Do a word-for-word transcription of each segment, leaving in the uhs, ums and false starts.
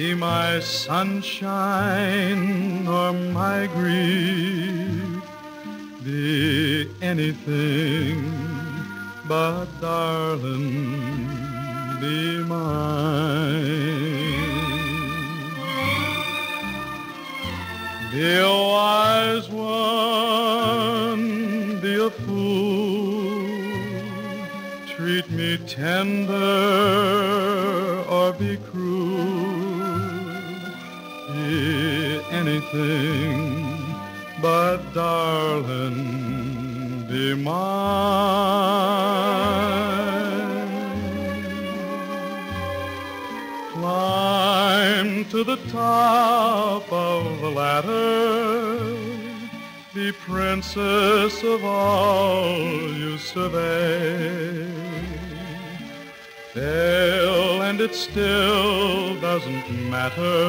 be my sunshine or my grief, be anything but, darling, be mine. Be a wise one, be a fool, treat me tender or be cruel, be anything but, darling, be mine. Climb to the top of the ladder, be princess of all you survey. Fail and it still doesn't matter.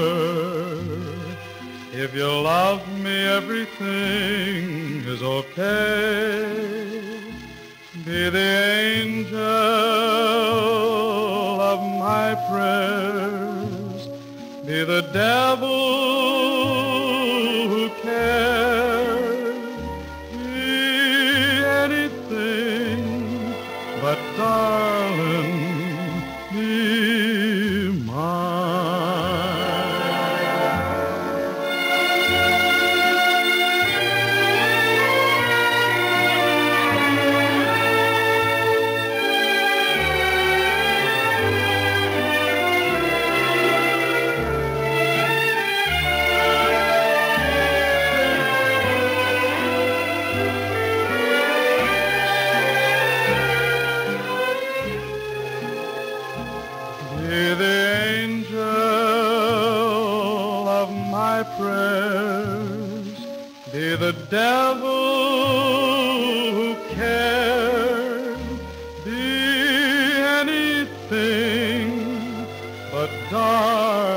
If you love me, everything is okay. Be the angel of my prayers, be the devil who cares, be anything but, darling, be mine. Be the angel of my prayers, be the devil who cares, be anything but, darling.